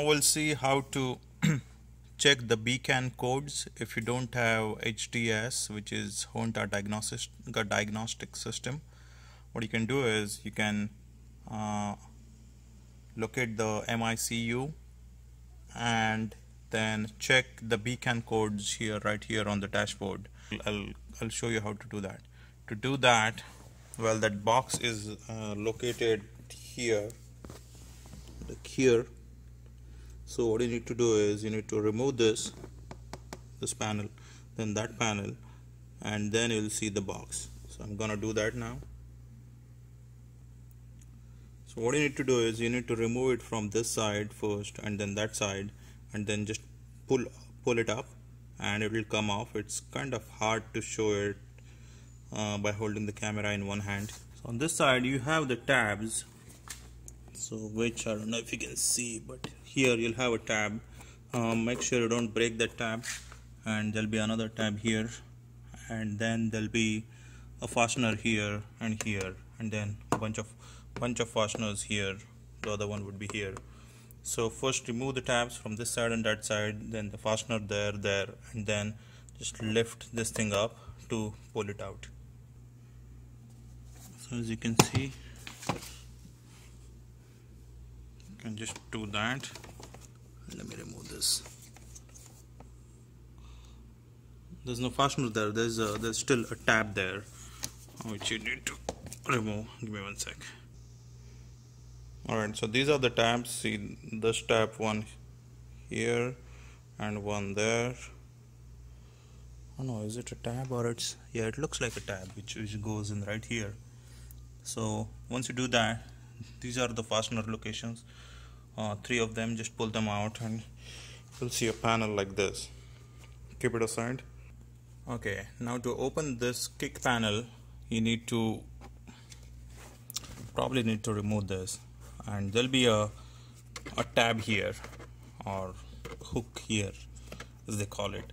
Now we'll see how to check the BCAN codes if you don't have HDS, which is Honda diagnostic system. What you can do is you can locate the MICU and then check the BCAN codes here, right here on the dashboard. I'll show you how to do that. To do that, well, that box is located here, like here. So what you need to do is you need to remove this panel, then that panel, and then you'll see the box. So I'm gonna do that now. So what you need to do is you need to remove it from this side first, and then that side, and then just pull it up, and it will come off. It's kind of hard to show it by holding the camera in one hand. So on this side you have the tabs. So which I don't know if you can see, but here you'll have a tab. Make sure you don't break that tab, and there'll be another tab here, and then there'll be a fastener here, and then a bunch of fasteners here. The other one would be here. So first remove the tabs from this side and that side, then the fastener there, and then just lift this thing up to pull it out. So as you can see, and just do that. Let me remove this. There's no fastener there. There's still a tab there, which you need to remove. Give me one sec. Alright, so these are the tabs. See, this tab, one here and one there. Oh no, is it a tab or it's, yeah, it looks like a tab which goes in right here. So once you do that, these are the fastener locations. Three of them, just pull them out and you'll see a panel like this. Keep it aside. Okay, now to open this kick panel, you need to remove this, and there'll be a tab here, or hook here as they call it.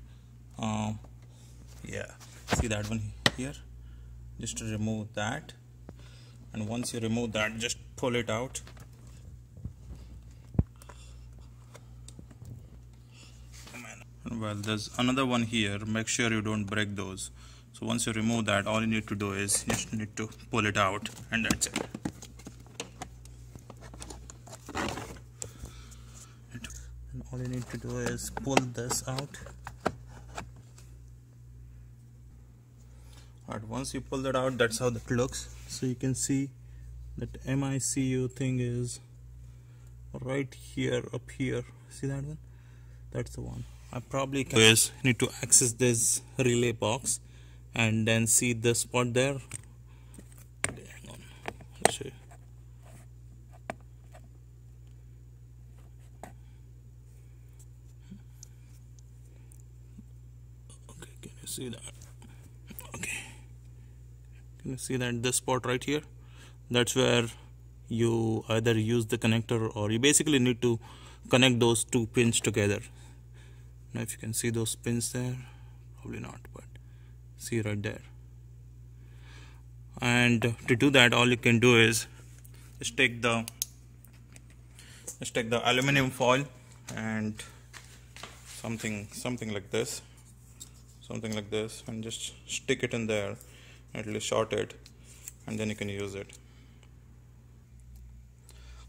Yeah, see that one here? Just to remove that, and once you remove that, just pull it out. Well, there's another one here. Make sure you don't break those. So once you remove that, all you need to do is you just need to pull it out, and that's it. And all you need to do is pull this out. Alright, once you pull that out, that's how it looks. So you can see that MICU thing is right here, up here. See that one? That's the one. I probably need to access this relay box, and then see this spot there. Hang on, let's see. Okay, can you see that? Okay, can you see that this spot right here? That's where you either use the connector, or you basically need to connect those two pins together. Now if you can see those pins there, probably not, but see right there. And to do that, all you can do is just take the aluminum foil and something like this, and just stick it in there. It will short it, and then you can use it.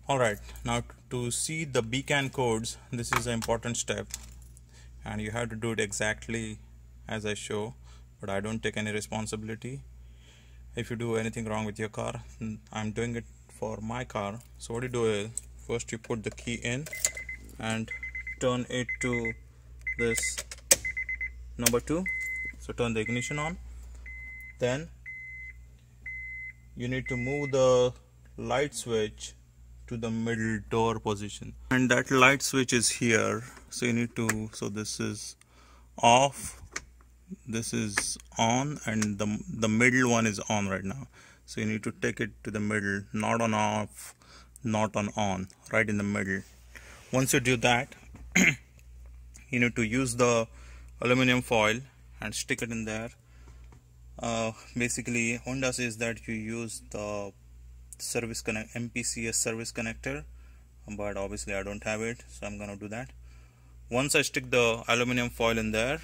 Alright, now to see the BCAN codes, this is an important step. And you have to do it exactly as I show, but I don't take any responsibility. If you do anything wrong with your car, I'm doing it for my car. So what you do is, first you put the key in and turn it to this number 2. So turn the ignition on. Then you need to move the light switch to the middle door position, and that light switch is here. So you need to, so this is off, this is on, and the middle one is on right now. So you need to take it to the middle, not on off, not on on, right in the middle. Once you do that, you need to use the aluminum foil and stick it in there. Basically Honda says that you use the MPCS service connector, but obviously I don't have it, so I'm gonna do that. Once I stick the aluminum foil in there,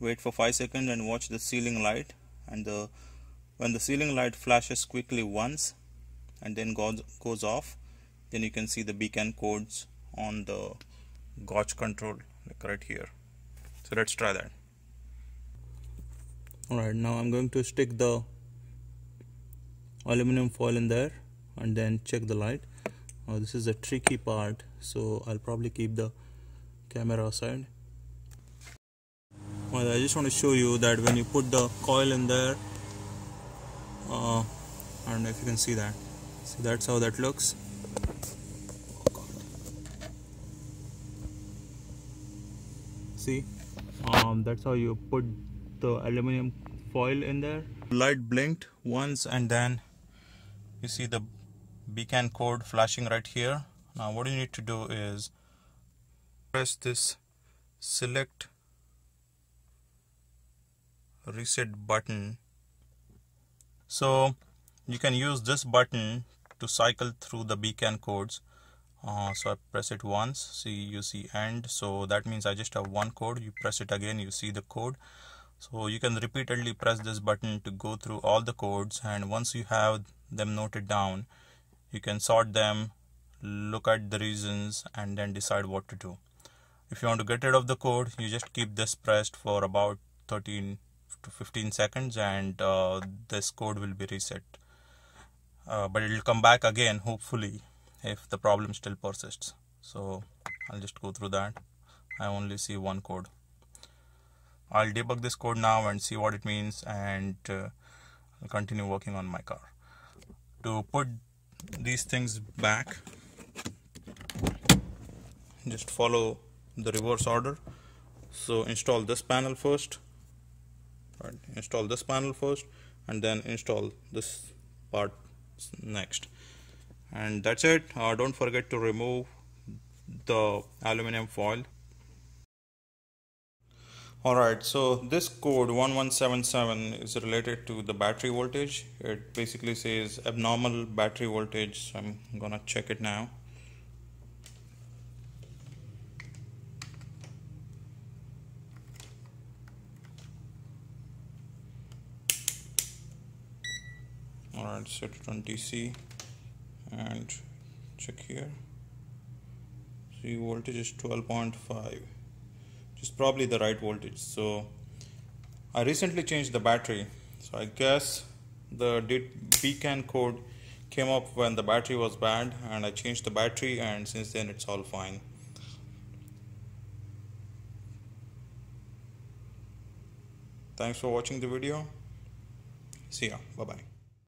wait for 5 seconds and watch the ceiling light, and when the ceiling light flashes quickly once and then goes off, then you can see the BCAN codes on the gauge control, like right here. So let's try that. Alright, now I'm going to stick the aluminum foil in there and then check the light. Now this is the tricky part, so I'll probably keep the camera aside. Well, I just want to show you that when you put the coil in there, I don't know if you can see that. So that's how that looks. See, that's how you put the aluminum foil in there. Light blinked once and then you see the BCAN code flashing right here. Now what you need to do is press this select reset button. So you can use this button to cycle through the BCAN codes. So I press it once, see, you see end, so that means I just have one code. You press it again, you see the code. So you can repeatedly press this button to go through all the codes, and once you have them noted down, you can sort them, look at the reasons, and then decide what to do. If you want to get rid of the code, you just keep this pressed for about 13 to 15 seconds and this code will be reset. But it will come back again, hopefully, if the problem still persists. So I'll just go through that. I only see one code. I'll debug this code now and see what it means, and I'll continue working on my car. To put these things back, just follow the reverse order. So install this panel first, right? Install this panel first, and then install this part next. And that's it. Don't forget to remove the aluminum foil. Alright, so this code 1177 is related to the battery voltage. It basically says abnormal battery voltage. I'm gonna check it now. Alright, set it on DC. And check here, see, voltage is 12.5, which is probably the right voltage. So I recently changed the battery, so I guess the BCAN code came up when the battery was bad, and I changed the battery, and since then it's all fine. Thanks for watching the video. See ya, bye bye.